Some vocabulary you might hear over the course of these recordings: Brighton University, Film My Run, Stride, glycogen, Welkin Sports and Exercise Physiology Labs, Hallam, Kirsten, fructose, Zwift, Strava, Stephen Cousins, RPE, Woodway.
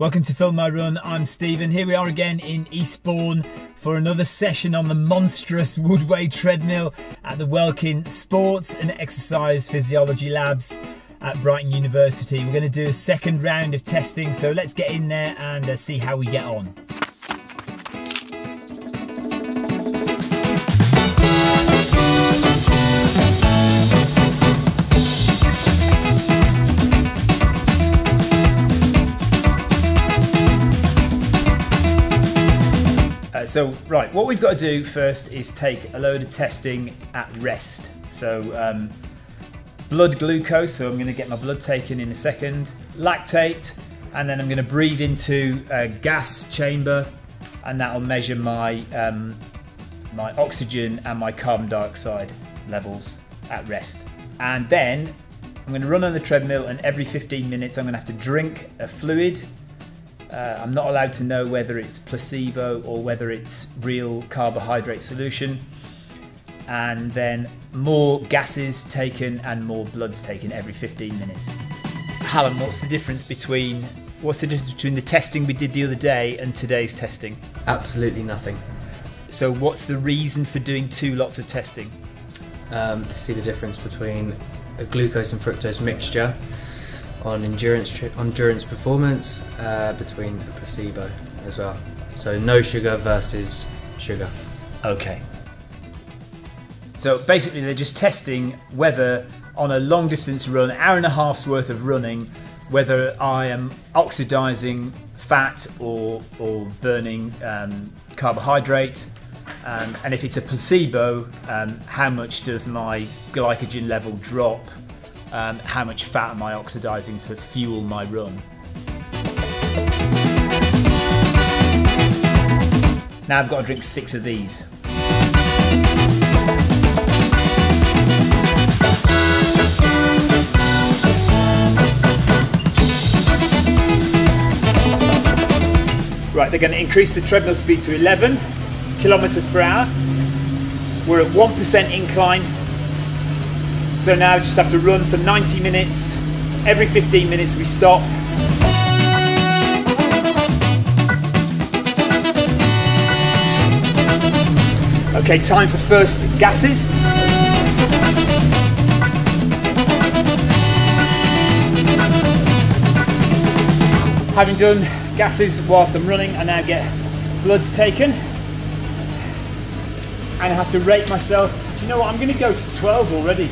Welcome to Film My Run, I'm Stephen. Here we are again in Eastbourne for another session on the monstrous Woodway treadmill at the Welkin Sports and Exercise Physiology Labs at Brighton University. We're going to do a second round of testing, so let's get in there and see how we get on. So, what we've got to do first is take a load of testing at rest. So, blood glucose, so I'm going to get my blood taken in a second, lactate, and then I'm going to breathe into a gas chamber, and that'll measure my, my oxygen and my carbon dioxide levels at rest. And then I'm going to run on the treadmill, and every 15 minutes I'm going to have to drink a fluid. I'm not allowed to know whether it's placebo or whether it's real carbohydrate solution. And then more gases taken and more bloods taken every 15 minutes. Hallam, what's the difference between the testing we did the other day and today's testing? Absolutely nothing. So what's the reason for doing two lots of testing? To see the difference between a glucose and fructose mixture on endurance performance between a placebo as well. So no sugar versus sugar. Okay. So basically they're just testing whether on a long distance run, hour and a half's worth of running, whether I am oxidizing fat or burning carbohydrate. And if it's a placebo, how much does my glycogen level drop? How much fat am I oxidizing to fuel my run? Now I've got to drink 6 of these. Right, they're going to increase the treadmill speed to 11 kilometers per hour. We're at 1% incline. So now we just have to run for 90 minutes. Every 15 minutes we stop. Okay, time for first gases. Having done gases whilst I'm running, I now get bloods taken. And I have to rate myself. You know what, I'm going to go to 12 already.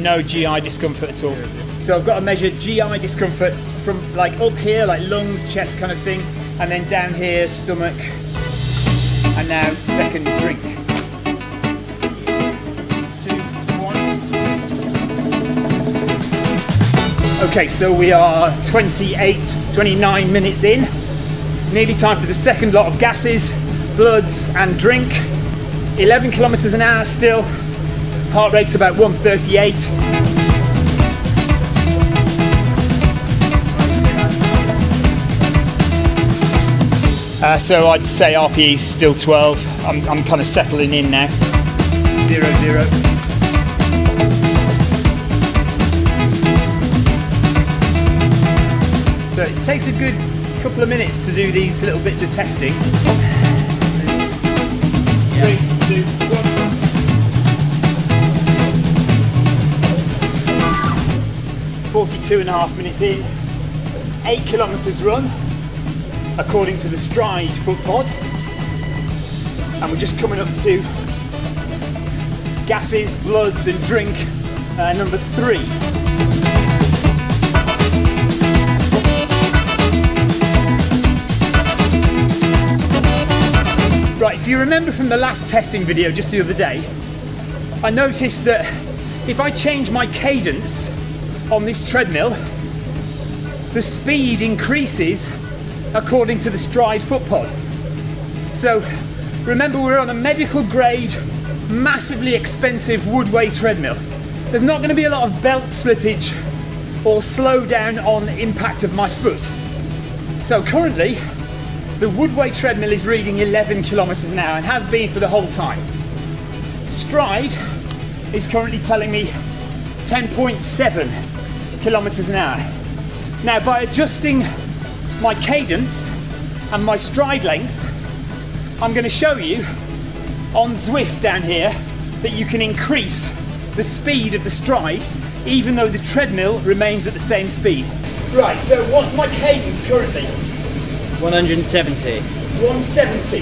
No GI discomfort at all. So I've got to measure GI discomfort from like up here, like lungs, chest kind of thing, and then down here, stomach, and now second drink. 2, 1. Okay, so we are 29 minutes in. Nearly time for the second lot of gases, bloods and drink. 11 kilometers an hour still. Heart rate's about 138. So I'd say RPE's still 12. I'm kind of settling in now. 0, 0. So it takes a good couple of minutes to do these little bits of testing. 3, 2, 1. Two and a half minutes in, 8 kilometers run according to the Stride foot pod, and we're just coming up to gases, bloods and drink number 3. Right, if you remember from the last testing video just the other day, I noticed that if I change my cadence on this treadmill, the speed increases according to the Stride foot pod. So remember, we're on a medical grade, massively expensive Woodway treadmill. There's not going to be a lot of belt slippage or slow down on impact of my foot. So currently, the Woodway treadmill is reading 11 kilometers an hour and has been for the whole time. Stride is currently telling me 10.7 kilometers an hour. Now, by adjusting my cadence and my stride length, I'm going to show you on Zwift down here that you can increase the speed of the stride even though the treadmill remains at the same speed. Right, so what's my cadence currently? 170. 170.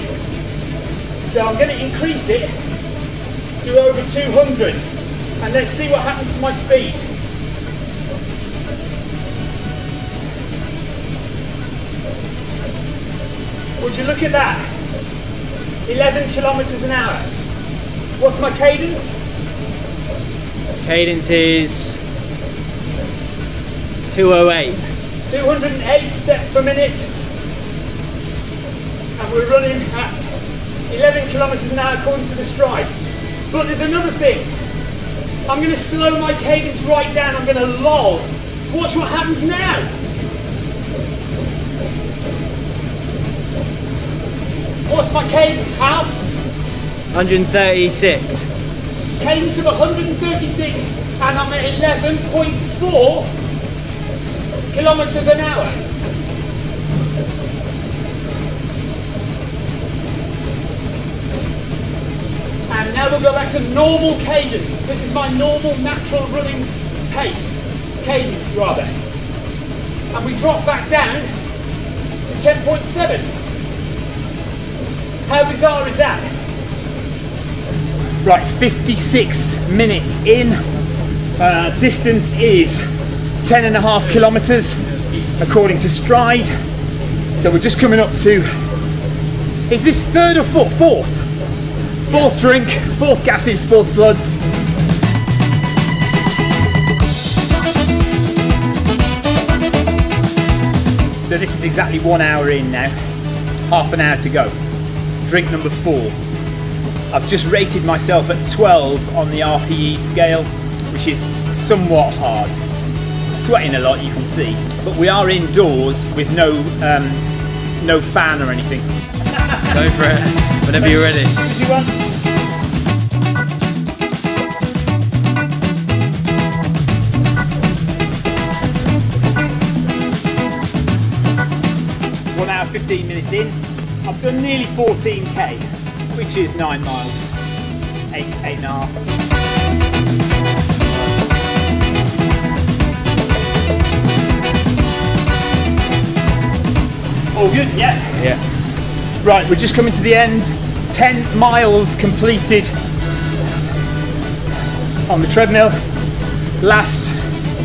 So I'm going to increase it to over 200 and let's see what happens to my speed. Would you look at that? 11 kilometers an hour. What's my cadence? Cadence is 208. 208 steps per minute. And we're running at 11 kilometers an hour according to the stride. But there's another thing. I'm going to slow my cadence right down. I'm going to loll. Watch what happens now. What's my cadence, Hal? 136. Cadence of 136 and I'm at 11.4 kilometers an hour. And now we'll go back to normal cadence. This is my normal natural running pace, cadence rather. And we drop back down to 10.7. How bizarre is that? Right, 56 minutes in. Distance is 10.5 kilometers according to Stride. So we're just coming up to, is this third or fourth? Fourth. Fourth drink, fourth gases, fourth bloods. So this is exactly 1 hour in now. Half an hour to go. Drink number 4. I've just rated myself at 12 on the RPE scale, which is somewhat hard. I'm sweating a lot, you can see, but we are indoors with no fan or anything. Go for it, whenever you're ready. If you want. 1 hour, 15 minutes in. I've done nearly 14k, which is 9 miles, eight and a half. All good, yeah? Yeah. Right, we're just coming to the end. 10 miles completed on the treadmill. Last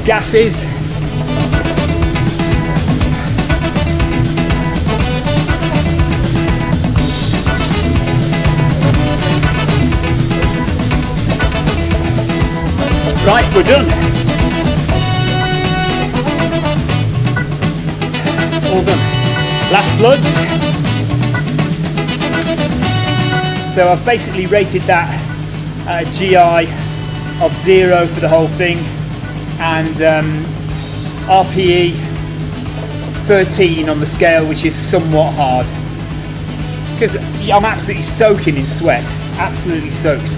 gases. Right, we're done. All done. Last bloods. So I've basically rated that GI of 0 for the whole thing and RPE 13 on the scale, which is somewhat hard because I'm absolutely soaking in sweat, absolutely soaked.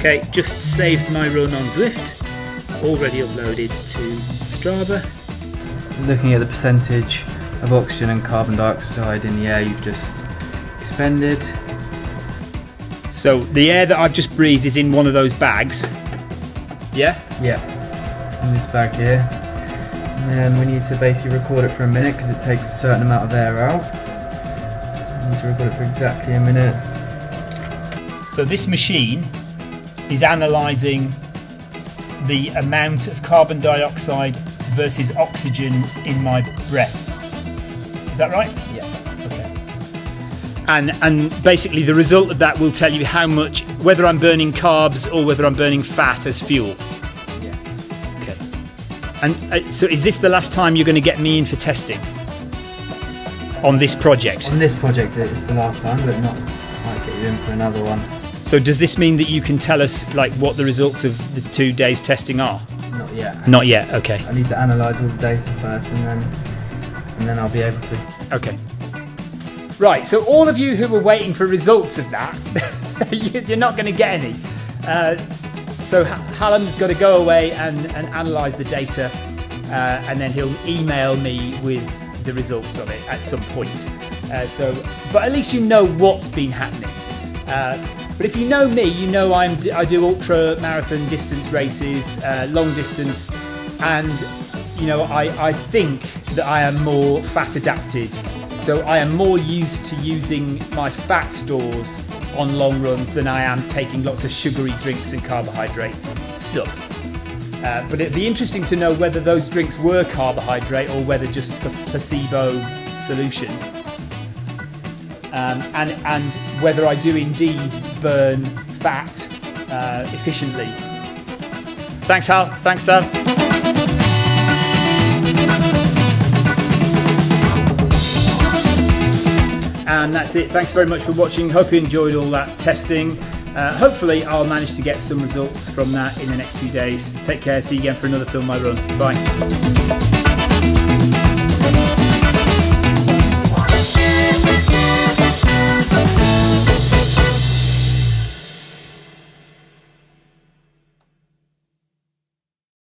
Okay, just saved my run on Zwift, already uploaded to Strava. Looking at the percentage of oxygen and carbon dioxide in the air you've just expended. So the air that I've just breathed is in one of those bags, yeah? Yeah, in this bag here. And then we need to basically record it for a minute because it takes a certain amount of air out. So we need to record it for exactly a minute. So this machine is analysing the amount of carbon dioxide versus oxygen in my breath. Is that right? Yeah. Okay. And basically the result of that will tell you how much, whether I'm burning carbs or whether I'm burning fat as fuel. Yeah. Okay. And so is this the last time you're going to get me in for testing? On this project? On this project it's the last time, but not might get you in for another one. So does this mean that you can tell us like what the results of the 2 days testing are? Not yet. Not yet, okay. I need to analyse all the data first and then I'll be able to. Okay. Right, so all of you who were waiting for results of that, you're not going to get any. So Hallam's got to go away and analyse the data, and then he'll email me with the results of it at some point. But at least you know what's been happening. But if you know me, you know I do ultra marathon distance races, long distance, and you know I think that I am more fat adapted. So I am more used to using my fat stores on long runs than I am taking lots of sugary drinks and carbohydrate stuff. But it'd be interesting to know whether those drinks were carbohydrate or whether just the placebo solution. And whether I do indeed burn fat efficiently. Thanks, Hal. Thanks, Sam. And that's it. Thanks very much for watching. Hope you enjoyed all that testing. Hopefully I'll manage to get some results from that in the next few days. Take care. See you again for another Film My Run. Bye.